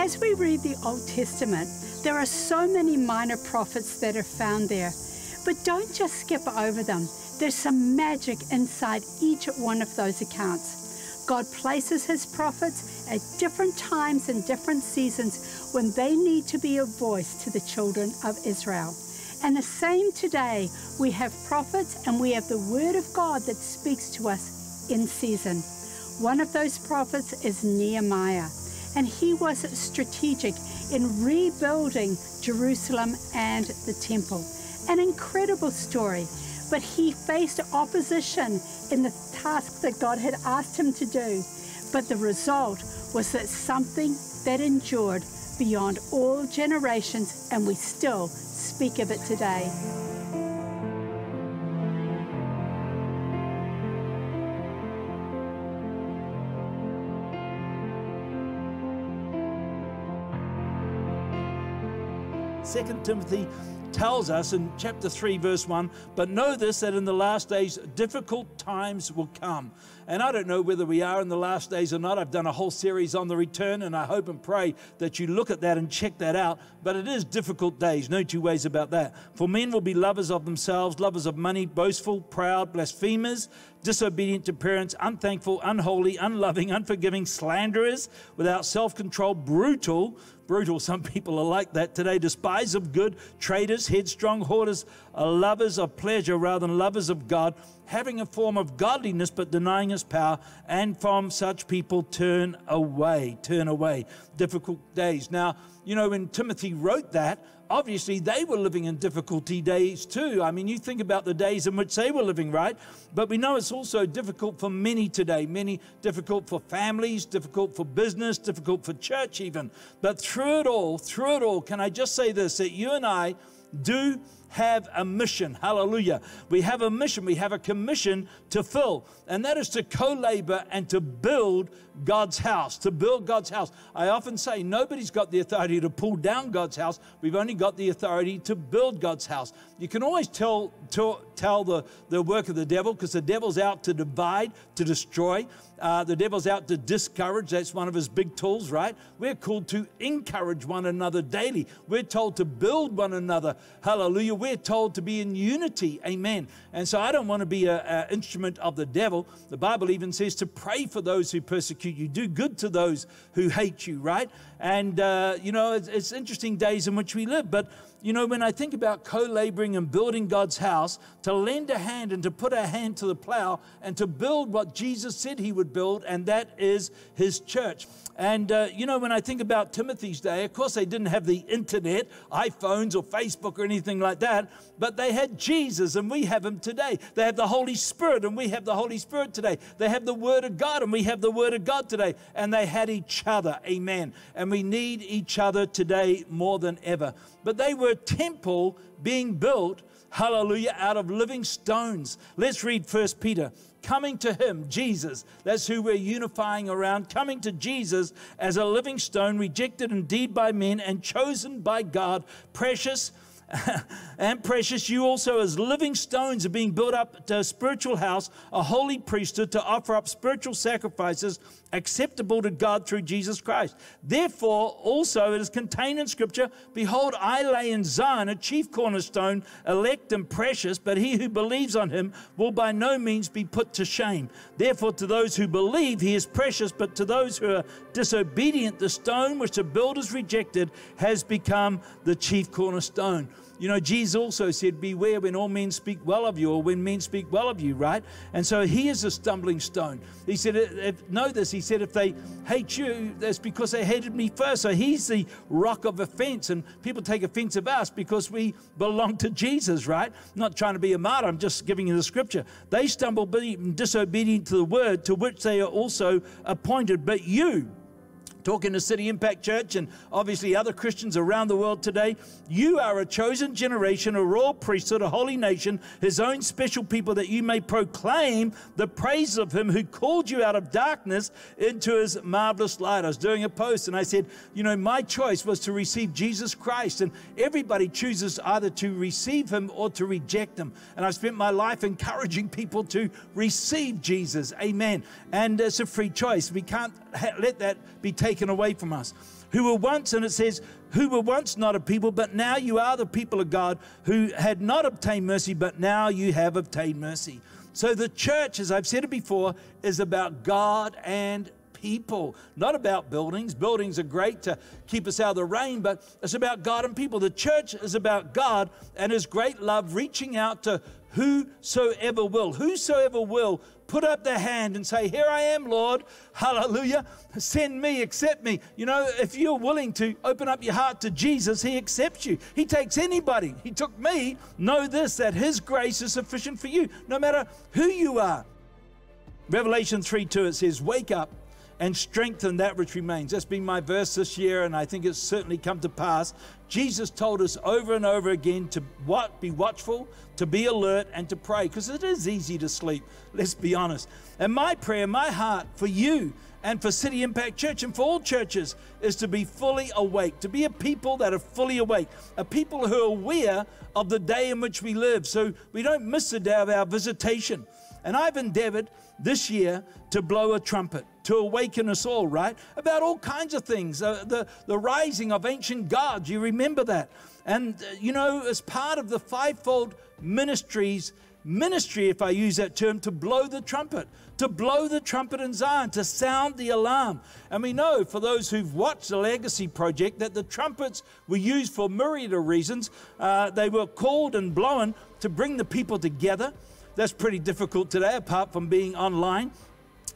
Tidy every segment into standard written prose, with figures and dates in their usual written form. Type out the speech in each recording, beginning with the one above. As we read the Old Testament, there are so many minor prophets that are found there. But don't just skip over them. There's some magic inside each one of those accounts. God places his prophets at different times and different seasons when they need to be a voice to the children of Israel. And the same today, we have prophets and we have the word of God that speaks to us in season. One of those prophets is Nehemiah, and he was strategic in rebuilding Jerusalem and the temple. An incredible story, but he faced opposition in the task that God had asked him to do. But the result was that something that endured beyond all generations, and we still speak of it today. Second Timothy tells us in chapter 3, verse 1, but know this, that in the last days difficult times will come. And I don't know whether we are in the last days or not. I've done a whole series on the return, and I hope and pray that you look at that and check that out. But it is difficult days, no two ways about that. For men will be lovers of themselves, lovers of money, boastful, proud, blasphemers, disobedient to parents, unthankful, unholy, unloving, unforgiving, slanderers, without self-control, brutal, some people are like that today, despise of good, traitors, headstrong, hoarders, are lovers of pleasure rather than lovers of God, having a form of godliness but denying its power, and from such people turn away. Difficult days. Now, you know, when Timothy wrote that, obviously they were living in difficulty days too. I mean, you think about the days in which they were living, right? But we know it's also difficult for many today, difficult for families, difficult for business, difficult for church even. But through it all, can I just say this, that you and I do have a mission. Hallelujah. We have a mission. We have a commission to fill, and that is to co-labor and to build God's house, to build God's house. I often say nobody's got the authority to pull down God's house. We've only got the authority to build God's house. You can always tell the work of the devil, because the devil's out to divide, to destroy. The devil's out to discourage. That's one of his big tools, right? We're called to encourage one another daily. We're told to build one another. Hallelujah. We're told to be in unity. Amen. And so I don't want to be an instrument of the devil. The Bible even says to pray for those who persecute you. Do good to those who hate you, right? And, you know, it's interesting days in which we live. But, you know, when I think about co-laboring and building God's house, to lend a hand and to put our hand to the plow and to build what Jesus said he would build, and that is his church. And you know, when I think about Timothy's day, of course they didn't have the internet, iPhones or Facebook or anything like that, but they had Jesus, and we have him today. They have the Holy Spirit, and we have the Holy Spirit today. They have the Word of God, and we have the Word of God today. And they had each other. Amen. And we need each other today more than ever. But they were a temple being built, hallelujah, out of living stones. Let's read 1 Peter. Coming to him, Jesus, that's who we're unifying around, coming to Jesus as a living stone, rejected indeed by men and chosen by God, precious and precious, you also as living stones are being built up to a spiritual house, a holy priesthood, to offer up spiritual sacrifices acceptable to God through Jesus Christ. Therefore, also it is contained in Scripture, behold, I lay in Zion a chief cornerstone, elect and precious, but he who believes on him will by no means be put to shame. Therefore, to those who believe, he is precious, but to those who are disobedient, the stone which the builders rejected has become the chief cornerstone. You know, Jesus also said, beware when all men speak well of you, or when men speak well of you, right? And so he is a stumbling stone. He said, know this, he said, if they hate you, that's because they hated me first. So he's the rock of offense, and people take offense of us because we belong to Jesus, right? I'm not trying to be a martyr, I'm just giving you the scripture. They stumble, disobedient to the word, to which they are also appointed. But you, talking to City Impact Church and obviously other Christians around the world today, you are a chosen generation, a royal priesthood, a holy nation, his own special people, that you may proclaim the praise of him who called you out of darkness into his marvelous light. I was doing a post and I said, you know, my choice was to receive Jesus Christ, and everybody chooses either to receive him or to reject him. And I've spent my life encouraging people to receive Jesus. Amen. And it's a free choice. We can't let that be taken taken away from us, who were once, and it says, who were once not a people, but now you are the people of God, who had not obtained mercy, but now you have obtained mercy. So the church, as I've said it before, is about God and people, not about buildings. Buildings are great to keep us out of the rain, but it's about God and people. The church is about God and His great love reaching out to whosoever will. Whosoever will put up their hand and say, here I am, Lord, hallelujah, send me, accept me. You know, if you're willing to open up your heart to Jesus, He accepts you. He takes anybody. He took me. Know this, that His grace is sufficient for you, no matter who you are. Revelation 3:2, it says, wake up and strengthen that which remains. That's been my verse this year, and I think it's certainly come to pass. Jesus told us over and over again to what? Be watchful, to be alert, and to pray, because it is easy to sleep, let's be honest. And my prayer, my heart for you and for City Impact Church and for all churches is to be fully awake, to be a people that are fully awake, a people who are aware of the day in which we live, so we don't miss the day of our visitation. And I've endeavored this year to blow a trumpet, to awaken us all, right? About all kinds of things, the rising of ancient gods, you remember that. And, you know, as part of the fivefold ministry, if I use that term, to blow the trumpet in Zion, to sound the alarm. And we know, for those who've watched the Legacy Project, that the trumpets were used for myriad of reasons. They were called and blown to bring the people together. That's pretty difficult today, apart from being online.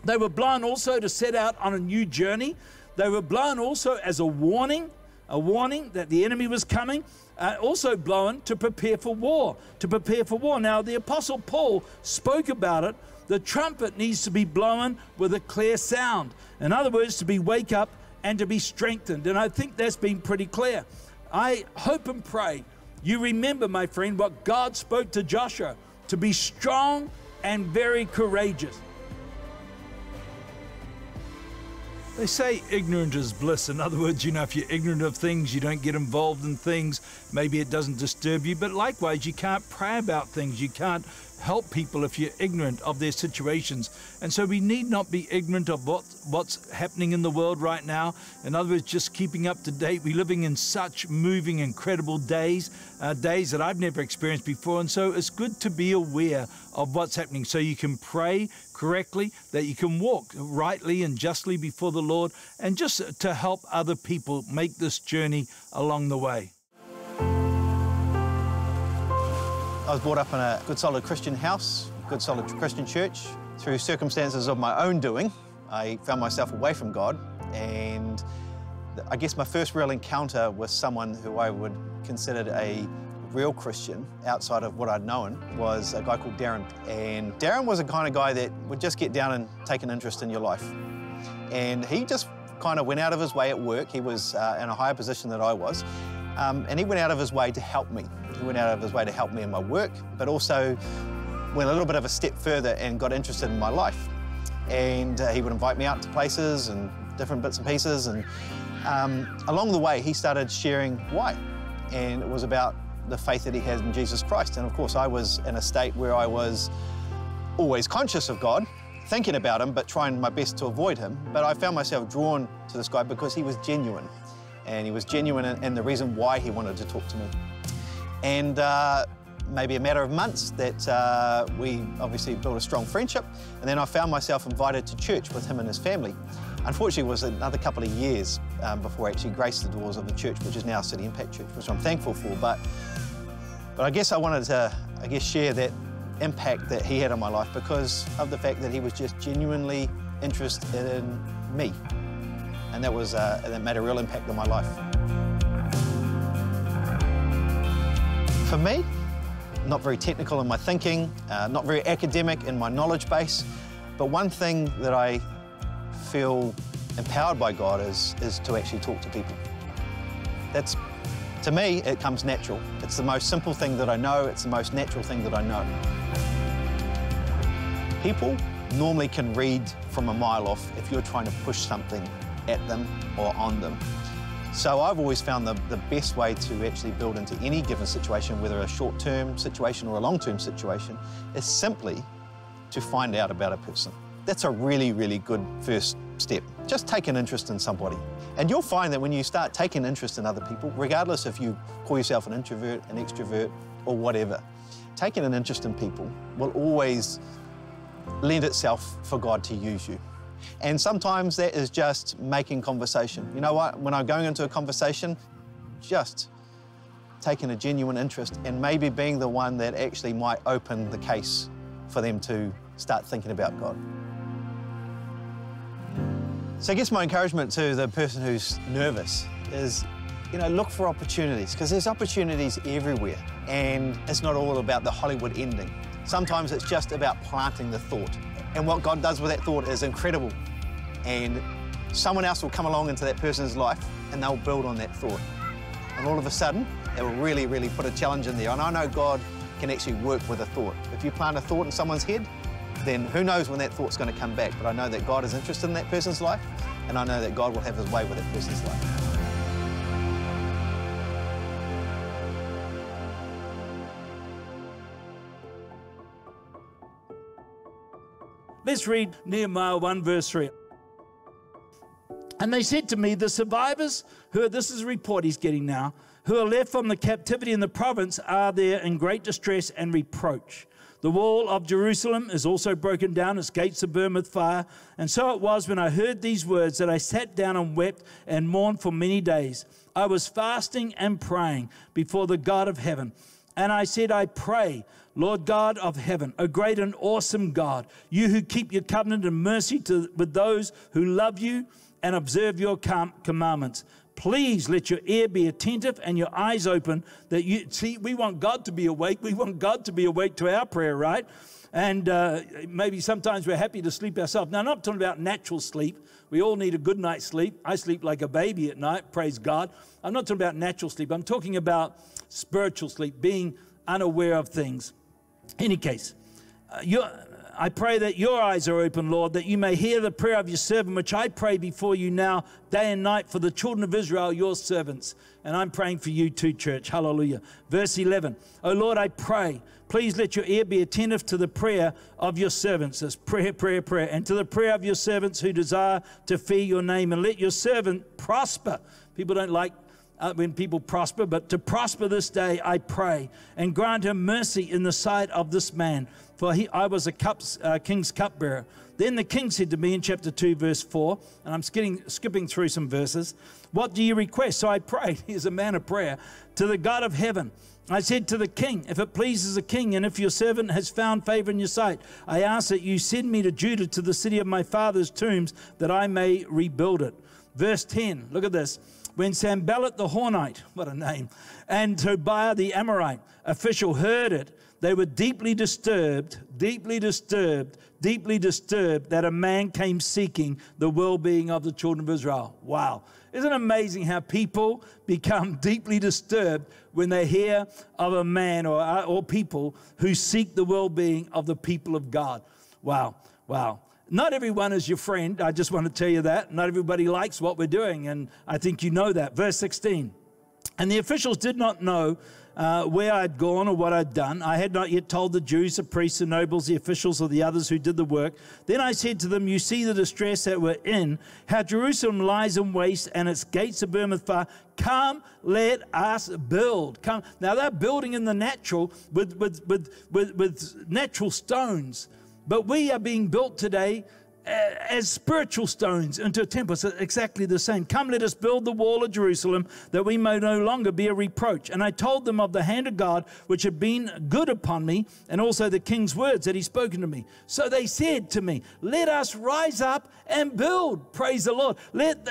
They were blown also to set out on a new journey. They were blown also as a warning that the enemy was coming, also blown to prepare for war, to prepare for war. Now, the Apostle Paul spoke about it. The trumpet needs to be blown with a clear sound. In other words, to be wake up and to be strengthened. And I think that's been pretty clear. I hope and pray you remember, my friend, what God spoke to Joshua, to be strong and very courageous. They say ignorant is bliss. In other words, you know, if you're ignorant of things, you don't get involved in things, maybe it doesn't disturb you, but likewise, you can't pray about things, you can't help people if you're ignorant of their situations. And so we need not be ignorant of what's happening in the world right now. In other words, just keeping up to date. We're living in such moving, incredible days, days that I've never experienced before. And so it's good to be aware of what's happening so you can pray correctly, that you can walk rightly and justly before the Lord, and just to help other people make this journey along the way. I was brought up in a good solid Christian house, good solid Christian church. Through circumstances of my own doing, I found myself away from God, and I guess my first real encounter with someone who I would consider a real Christian outside of what I'd known was a guy called Darren. And Darren was the kind of guy that would just get down and take an interest in your life. And he just kind of went out of his way at work. He was in a higher position than I was. And he went out of his way to help me. He went out of his way to help me in my work, but also went a little bit of a step further and got interested in my life. And he would invite me out to places and different bits and pieces. And along the way, he started sharing why. And it was about the faith that he has in Jesus Christ. And of course, I was in a state where I was always conscious of God, thinking about him, but trying my best to avoid him. But I found myself drawn to this guy because he was genuine. And he was genuine in the reason why he wanted to talk to me. And maybe a matter of months that we obviously built a strong friendship. And then I found myself invited to church with him and his family. Unfortunately, it was another couple of years before I actually graced the doors of the church, which is now City Impact Church, which I'm thankful for. But I guess I wanted to, share that impact that he had on my life because of the fact that he was just genuinely interested in me. And that was that made a real impact on my life. For me, not very technical in my thinking, not very academic in my knowledge base, but one thing that I feel empowered by God is to actually talk to people. That's, to me, it comes natural. It's the most simple thing that I know. It's the most natural thing that I know. People normally can read from a mile off if you're trying to push something at them or on them. So I've always found the best way to actually build into any given situation, whether a short-term situation or a long-term situation, is simply to find out about a person. That's a really, really good first step. Just take an interest in somebody. And you'll find that when you start taking interest in other people, regardless if you call yourself an introvert, an extrovert, or whatever, taking an interest in people will always lend itself for God to use you. And sometimes that is just making conversation. You know what? When I'm going into a conversation, just taking a genuine interest and maybe being the one that actually might open the case for them to start thinking about God. So I guess my encouragement to the person who's nervous is, you know, look for opportunities, because there's opportunities everywhere, and it's not all about the Hollywood ending. Sometimes it's just about planting the thought. And what God does with that thought is incredible. And someone else will come along into that person's life and they'll build on that thought. And all of a sudden, it will really, really put a challenge in there. And I know God can actually work with a thought. If you plant a thought in someone's head, then who knows when that thought's going to come back. But I know that God is interested in that person's life, and I know that God will have his way with that person's life. Let's read Nehemiah 1, verse 3. And they said to me, the survivors, who are, this is a report he's getting now, who are left from the captivity in the province are there in great distress and reproach. The wall of Jerusalem is also broken down, its gates are burned with fire. And so it was when I heard these words that I sat down and wept and mourned for many days. I was fasting and praying before the God of heaven. And I said, I pray, Lord God of heaven, O great and awesome God, you who keep your covenant and mercy with those who love you and observe your commandments. Please let your ear be attentive and your eyes open. That you see, we want God to be awake. We want God to be awake to our prayer, right? And maybe sometimes we're happy to sleep ourselves. Now, I'm not talking about natural sleep. We all need a good night's sleep. I sleep like a baby at night, praise God. I'm not talking about natural sleep. I'm talking about spiritual sleep, being unaware of things. In any case, I pray that your eyes are open, Lord, that you may hear the prayer of your servant, which I pray before you now, day and night, for the children of Israel, your servants. And I'm praying for you too, church. Hallelujah. Verse 11. O Lord, I pray, please let your ear be attentive to the prayer of your servants. That's prayer, prayer, prayer. And to the prayer of your servants who desire to fear your name. And let your servant prosper. People don't like when people prosper, but to prosper this day, I pray, and grant him mercy in the sight of this man, for I was a king's cupbearer. Then the king said to me in chapter 2, verse 4, and I'm skipping through some verses, what do you request? So I prayed, here's a man of prayer, to the God of heaven. I said to the king, if it pleases the king, and if your servant has found favor in your sight, I ask that you send me to Judah, to the city of my father's tombs, that I may rebuild it. Verse 10, look at this. When Sanballat the Hornite, what a name, and Tobiah the Amorite official heard it, they were deeply disturbed that a man came seeking the well-being of the children of Israel. Wow. Isn't it amazing how people become deeply disturbed when they hear of a man or people who seek the well-being of the people of God? Wow, wow. Not everyone is your friend. I just want to tell you that. Not everybody likes what we're doing, and I think you know that. Verse 16, and the officials did not know where I'd gone or what I'd done. I had not yet told the Jews, the priests, the nobles, the officials, or the others who did the work. Then I said to them, you see the distress that we're in, how Jerusalem lies in waste, and its gates are burned with fire. Come, let us build. Come. Now, they're building in the natural with natural stones. But we are being built today as spiritual stones into a temple. It's exactly the same. Come, let us build the wall of Jerusalem, that we may no longer be a reproach. And I told them of the hand of God, which had been good upon me, and also the king's words that he spoken to me. So they said to me, let us rise up and build. Praise the Lord.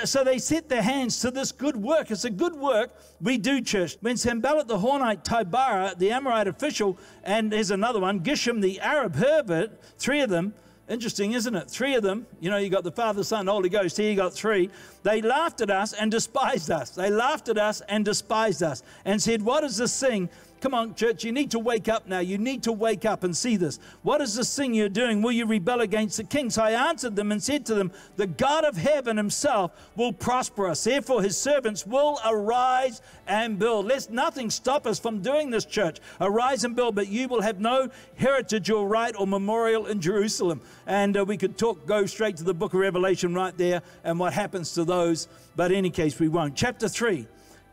So they set their hands to this good work. It's a good work we do, church. When Sanballat the Hornite, Tobiah the Amorite official, and there's another one, Geshem the Arab, Herbert, three of them. Interesting, isn't it? Three of them, you know, you got the Father, Son, Holy Ghost, here you got three. They laughed at us and despised us. They laughed at us and despised us and said, what is this thing Come on, church, you need to wake up now. You need to wake up and see this. What is this thing you're doing? Will you rebel against the king? So I answered them and said to them, the God of heaven himself will prosper us. Therefore, his servants will arise and build. Let nothing stop us from doing this, church. Arise and build, but you will have no heritage or right or memorial in Jerusalem. And we could go straight to the book of Revelation right there and what happens to those. But in any case, we won't. Chapter 3.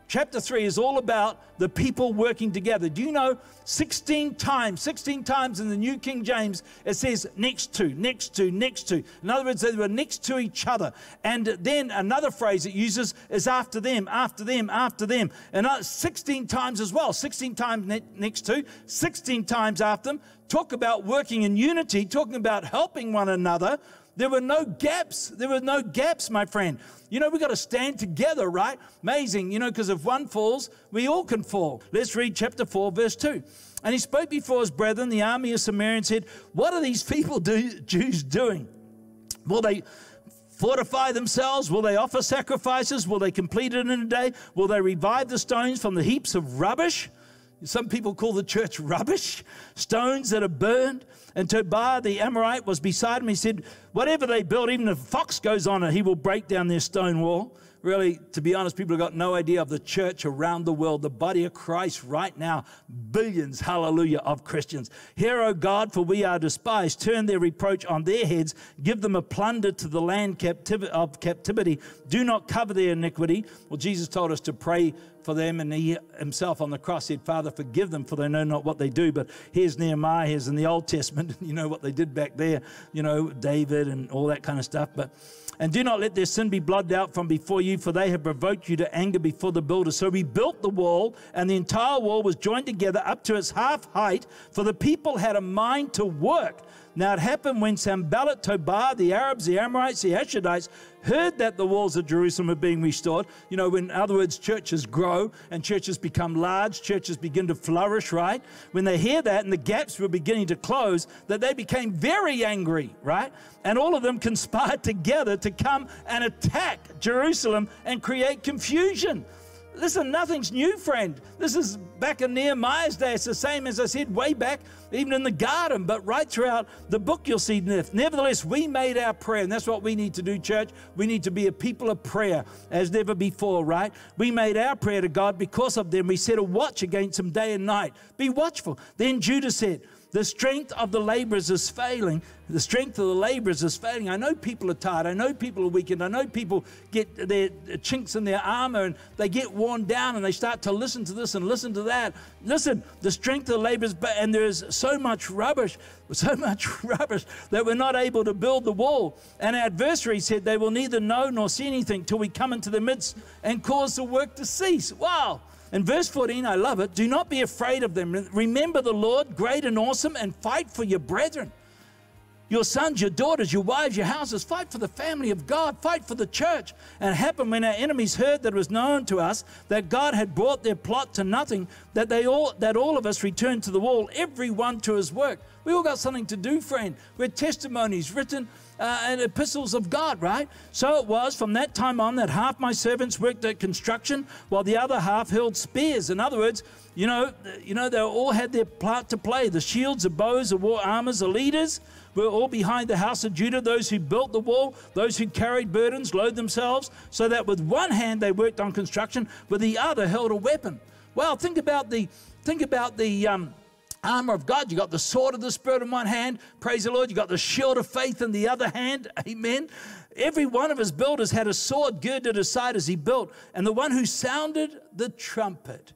Chapter 3 is all about the people working together. Do you know 16 times in the New King James, it says next to, next to, next to. In other words, they were next to each other. And then another phrase it uses is after them, after them, after them. And 16 times as well, 16 times next to, 16 times after them. Talk about working in unity, talking about helping one another. There were no gaps. There were no gaps, my friend. You know, we've got to stand together, right? Amazing, you know, because if one falls, we all can fall. Let's read chapter 4, verse 2. And he spoke before his brethren, the army of Samaria, and said, what are these people, Jews, doing? Will they fortify themselves? Will they offer sacrifices? Will they complete it in a day? Will they revive the stones from the heaps of rubbish? Some people call the church rubbish, stones that are burned. And Tobiah the Amorite was beside him. He said, whatever they build, even if a fox goes on it, he will break down their stone wall. Really, to be honest, people have got no idea of the church around the world, the body of Christ right now, billions, hallelujah, of Christians. Hear, O God, for we are despised. Turn their reproach on their heads. Give them a plunder to the land of captivity. Do not cover their iniquity. Well, Jesus told us to pray for them, and he himself on the cross said, Father, forgive them, for they know not what they do. But here's Nehemiah, here's in the Old Testament, you know what they did back there, you know, David and all that kind of stuff. But and do not let their sin be blotted out from before you, for they have provoked you to anger before the builder. So we built the wall, and the entire wall was joined together up to its half height, for the people had a mind to work. Now it happened when Sanballat, Tobiah, the Arabs, the Amorites, the Ashdodites heard that the walls of Jerusalem are being restored. You know, in other words, churches grow and churches become large, churches begin to flourish, right? When they hear that and the gaps were beginning to close, that they became very angry, right? And all of them conspired together to come and attack Jerusalem and create confusion. Listen, nothing's new, friend. This is back in Nehemiah's day. It's the same, as I said, way back, even in the garden. But right throughout the book, you'll see, nevertheless, we made our prayer. And that's what we need to do, church. We need to be a people of prayer as never before, right? We made our prayer to God because of them. We set a watch against them day and night. Be watchful. Then Judah said, the strength of the laborers is failing. The strength of the laborers is failing. I know people are tired. I know people are weakened. I know people get their chinks in their armor and they get worn down and they start to listen to this and listen to that. Listen, the strength of the laborers, and there is so much rubbish that we're not able to build the wall. And our adversary said they will neither know nor see anything till we come into the midst and cause the work to cease. Wow. In verse 14, I love it. Do not be afraid of them. Remember the Lord, great and awesome, and fight for your brethren, your sons, your daughters, your wives, your houses. Fight for the family of God. Fight for the church. And it happened when our enemies heard that it was known to us that God had brought their plot to nothing, that all of us returned to the wall, every one to his work. We all got something to do, friend. We're testimonies written and epistles of God, right? So it was from that time on that half my servants worked at construction while the other half hurled spears. In other words, you know, they all had their part to play. The shields, the bows, the war armors, the leaders were all behind the house of Judah, those who built the wall, those who carried burdens, load themselves, so that with one hand they worked on construction, with the other held a weapon. Well, think about the armor of God. You got the sword of the Spirit in one hand, praise the Lord. You got the shield of faith in the other hand, amen. Every one of his builders had a sword girded at his side as he built, and the one who sounded the trumpet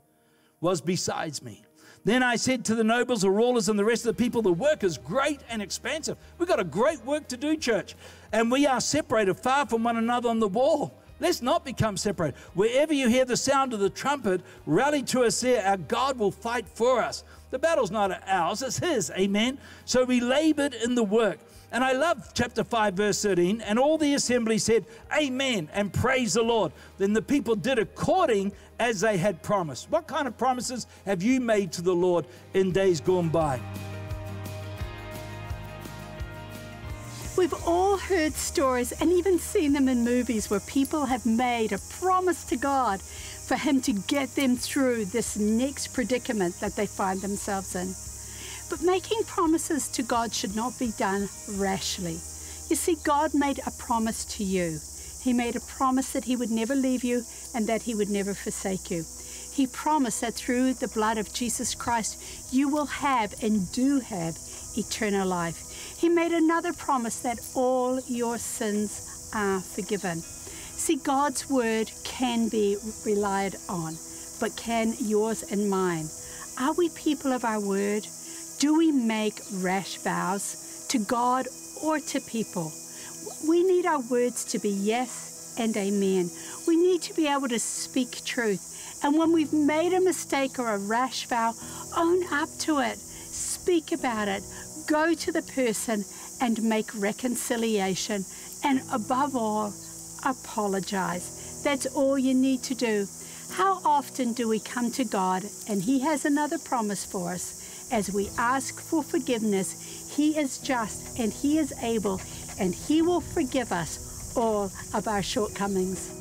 was besides me. Then I said to the nobles, the rulers, and the rest of the people, the work is great and expansive. We've got a great work to do, church, and we are separated far from one another on the wall. Let's not become separate. Wherever you hear the sound of the trumpet, rally to us there. Our God will fight for us. The battle's not ours, it's his, amen. So we labored in the work. And I love chapter 5, verse 13, and all the assembly said, amen, and praise the Lord. Then the people did according as they had promised. What kind of promises have you made to the Lord in days gone by? We've all heard stories and even seen them in movies where people have made a promise to God for Him to get them through this next predicament that they find themselves in. But making promises to God should not be done rashly. You see, God made a promise to you. He made a promise that He would never leave you and that He would never forsake you. He promised that through the blood of Jesus Christ, you will have and do have eternal life. He made another promise that all your sins are forgiven. See, God's word can be relied on, but can yours and mine? Are we people of our word? Do we make rash vows to God or to people? We need our words to be yes and amen. We need to be able to speak truth. And when we've made a mistake or a rash vow, own up to it. Speak about it. Go to the person and make reconciliation, and above all, apologize. That's all you need to do. How often do we come to God and He has another promise for us? As we ask for forgiveness, He is just and He is able, and He will forgive us all of our shortcomings.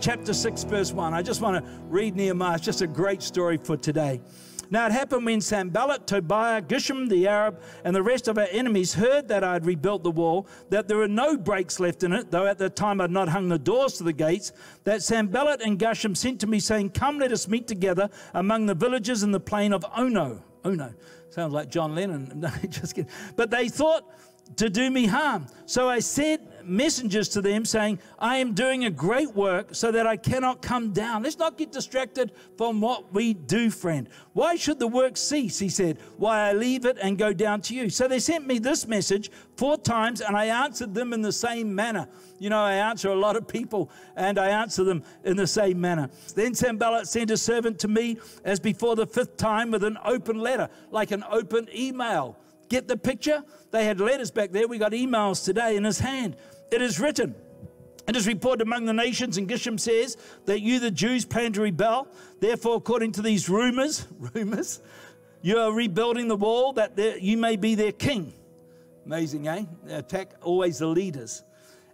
Chapter 6, verse 1. I just want to read Nehemiah. It's just a great story for today. Now it happened when Sanballat, Tobiah, Geshem the Arab, and the rest of our enemies heard that I had rebuilt the wall, that there were no breaks left in it, though at that time I had not hung the doors to the gates, that Sanballat and Geshem sent to me saying, "Come, let us meet together among the villages in the plain of Ono." Ono. Sounds like John Lennon. No, just kidding. But they thought to do me harm. So I sent messengers to them saying, "I am doing a great work so that I cannot come down." Let's not get distracted from what we do, friend. "Why should the work cease?" he said. "Why I leave it and go down to you?" So they sent me this message 4 times, and I answered them in the same manner. You know, I answer a lot of people, and I answer them in the same manner. Then Sanballat sent a servant to me as before the 5th time with an open letter, like an open email. Get the picture? They had letters back there. We got emails today in his hand. It is written, "It is reported among the nations," and Geshem says, "that you, the Jews, plan to rebel. Therefore, according to these rumors, you are rebuilding the wall that you may be their king." Amazing, eh? They attack always the leaders.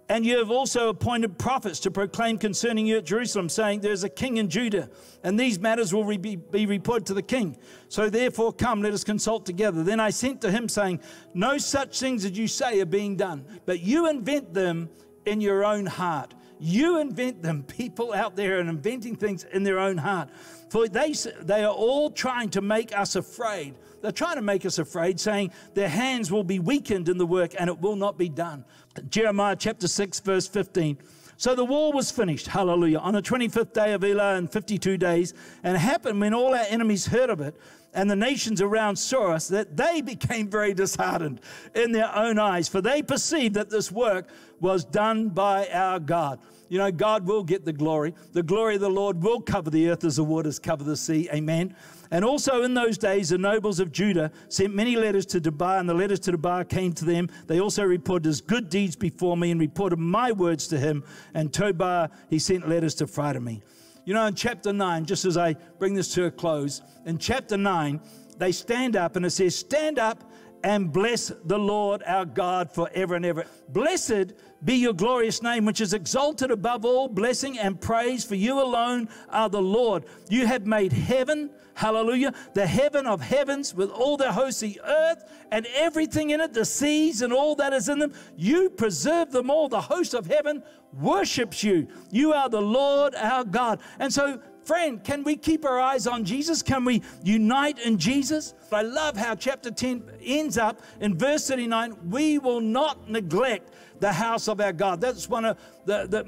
"And you have also appointed prophets to proclaim concerning you at Jerusalem, saying, 'There is a king in Judah, and these matters will be reported to the king. So therefore come, let us consult together.' Then I sent to him, saying, 'No such things as you say are being done, but you invent them in your own heart.'" You invent them. People out there are inventing things in their own heart. "For they are all trying to make us afraid." They're trying to make us afraid, saying, "Their hands will be weakened in the work, and it will not be done." Jeremiah chapter 6, verse 15. "So the wall was finished," hallelujah, "on the 25th day of Elul in 52 days. And it happened when all our enemies heard of it, and the nations around saw us, that they became very disheartened in their own eyes, for they perceived that this work was done by our God." You know, God will get the glory. The glory of the Lord will cover the earth as the waters cover the sea. Amen. "And also in those days, the nobles of Judah sent many letters to Tobiah, and the letters to Tobiah came to them. They also reported his good deeds before me and reported my words to him. And Tobiah, he sent letters to frighten me." You know, in chapter 9, just as I bring this to a close, in chapter 9, they stand up and it says, "Stand up and bless the Lord our God forever and ever. Blessed be your glorious name, which is exalted above all blessing and praise, for you alone are the Lord. You have made heaven," hallelujah, "the heaven of heavens with all their hosts, the earth and everything in it, the seas and all that is in them. You preserve them all. The host of heaven worships you. You are the Lord our God." And so, friend, can we keep our eyes on Jesus? Can we unite in Jesus? I love how chapter 10 ends up in verse 39, "We will not neglect the house of our God." That's one of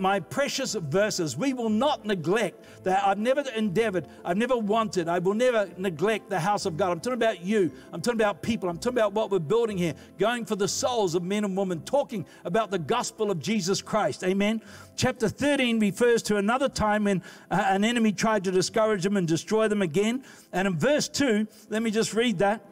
my precious verses. We will not neglect that. I've never endeavored. I've never wanted. I will never neglect the house of God. I'm talking about you. I'm talking about people. I'm talking about what we're building here, going for the souls of men and women, talking about the gospel of Jesus Christ. Amen. Chapter 13 refers to another time when an enemy tried to discourage them and destroy them again. And in verse 2, let me just read that.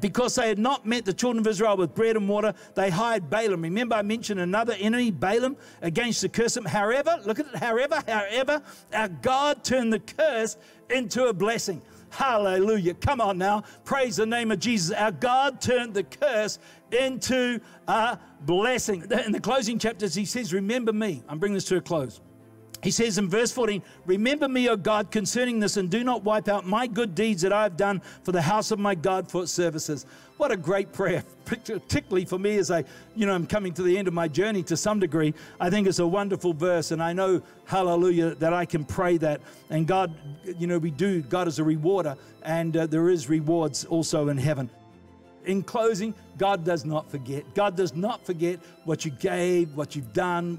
"Because they had not met the children of Israel with bread and water, they hired Balaam." Remember I mentioned another enemy, Balaam, against the curse. However, look at it, however, our God turned the curse into a blessing. Hallelujah. Come on now. Praise the name of Jesus. Our God turned the curse into a blessing. In the closing chapters, he says, remember me. I'm bringing this to a close. He says in verse 14, remember me, O God, concerning this, and do not wipe out my good deeds that I have done for the house of my God for its services. What a great prayer, particularly for me as I'm coming to the end of my journey to some degree. I think it's a wonderful verse, and I know, hallelujah, that I can pray that. And God, God is a rewarder, and there is rewards also in heaven. In closing, God does not forget. God does not forget what you gave, what you've done.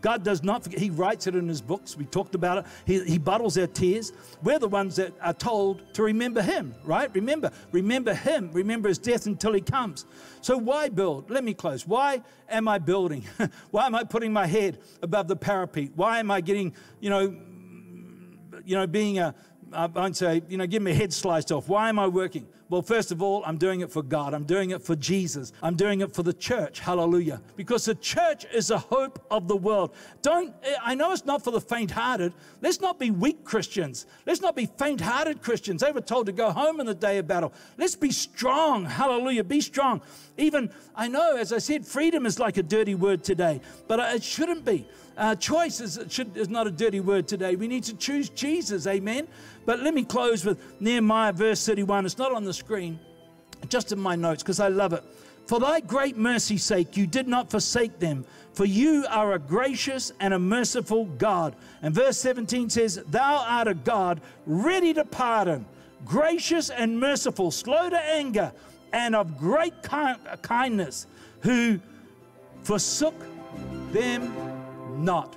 God does not forget. He writes it in his books. We talked about it. He bottles our tears. We're the ones that are told to remember him, right? Remember him. Remember his death until he comes. So why build? Let me close. Why am I building? Why am I putting my head above the parapet? Why am I getting, being a, I won't say, getting my head sliced off? Why am I working? Well, first of all, I'm doing it for God. I'm doing it for Jesus. I'm doing it for the church. Hallelujah. Because the church is the hope of the world. I know it's not for the faint-hearted. Let's not be weak Christians. Let's not be faint-hearted Christians. They were told to go home in the day of battle. Let's be strong. Hallelujah. Be strong. Even, I know, as I said, freedom is like a dirty word today, but it shouldn't be. Choice is not a dirty word today. We need to choose Jesus. Amen. But let me close with Nehemiah verse 31. It's not on the screen, just in my notes, because I love it. For thy great mercy's sake, you did not forsake them, for you are a gracious and a merciful God. And verse 17 says, thou art a God ready to pardon, gracious and merciful, slow to anger, and of great kindness, who forsook them not.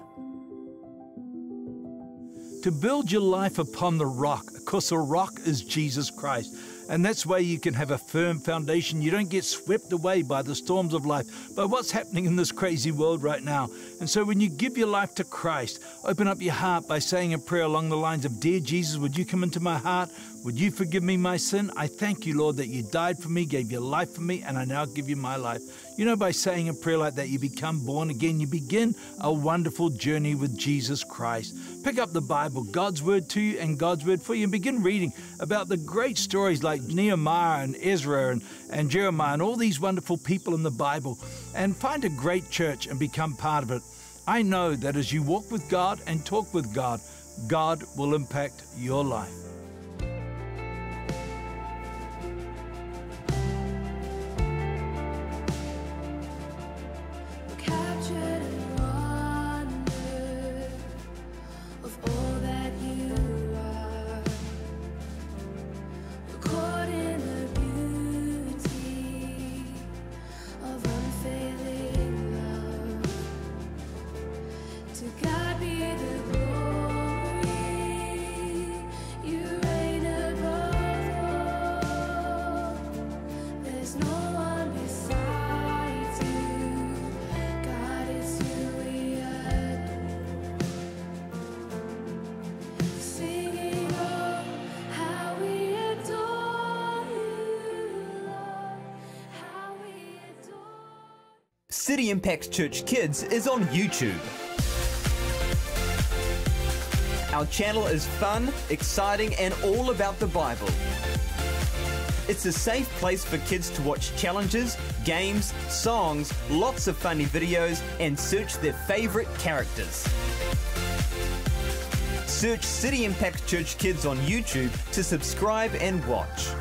To build your life upon the rock, because the rock is Jesus Christ. And that's why you can have a firm foundation. You don't get swept away by the storms of life, by what's happening in this crazy world right now. And so when you give your life to Christ, open up your heart by saying a prayer along the lines of, dear Jesus, would you come into my heart? Would you forgive me my sin? I thank you, Lord, that you died for me, gave your life for me, and I now give you my life. By saying a prayer like that, you become born again. You begin a wonderful journey with Jesus Christ. Pick up the Bible, God's word to you and God's word for you, and begin reading about the great stories like Nehemiah and Ezra and Jeremiah and all these wonderful people in the Bible, and find a great church and become part of it. I know that as you walk with God and talk with God, God will impact your life. City Impact Church Kids is on YouTube. Our channel is fun, exciting, and all about the Bible. It's a safe place for kids to watch challenges, games, songs, lots of funny videos, and search their favorite characters. Search City Impact Church Kids on YouTube to subscribe and watch.